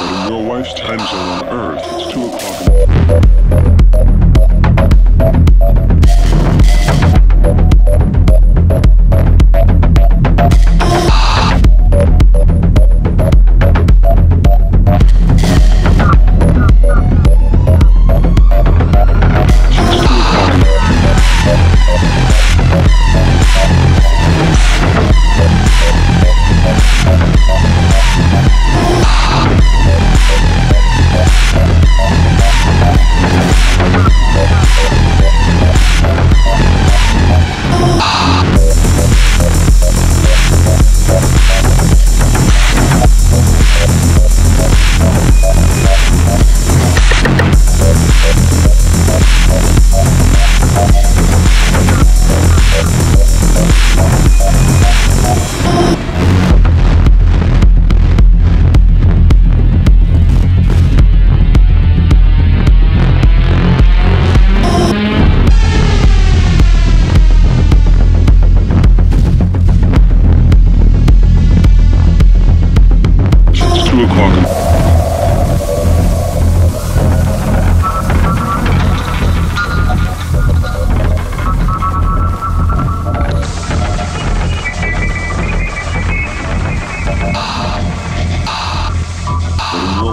But in your wife's time zone on Earth, it's 2 o'clock in the morning.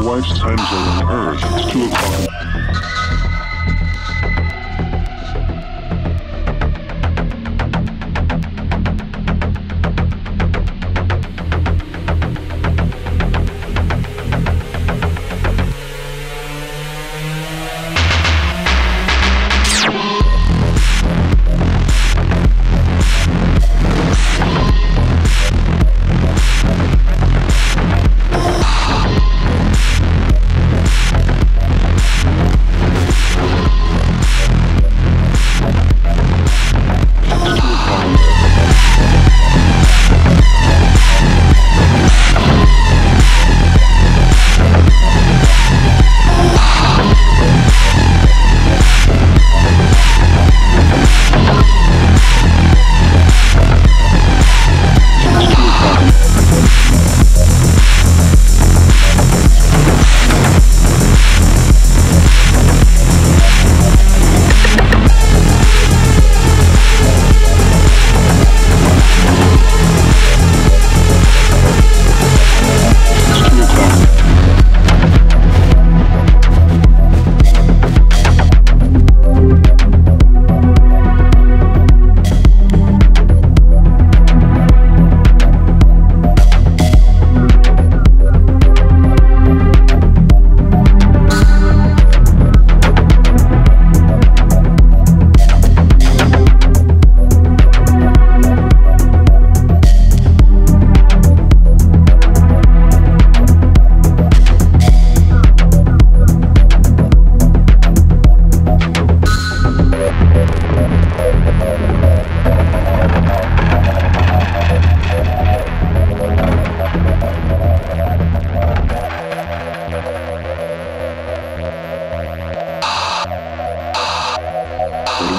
Wife's time zone on Earth, it's 2 o'clock.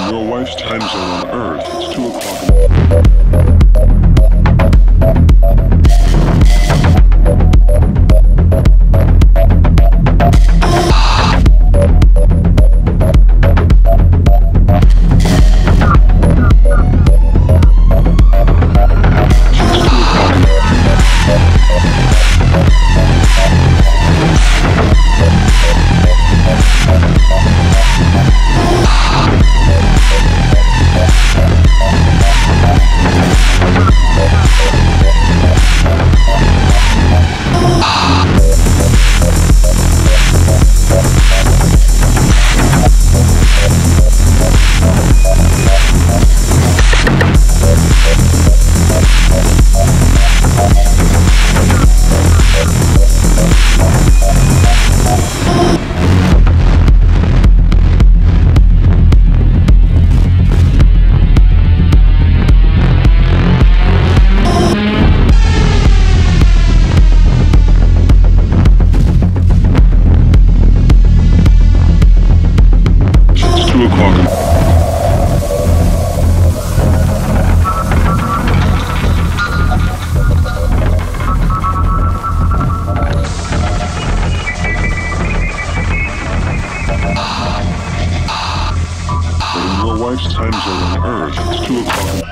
Your wife's time zone on Earth, it's 2 o'clock in the morning. time zone on Earth. It's 2 o'clock.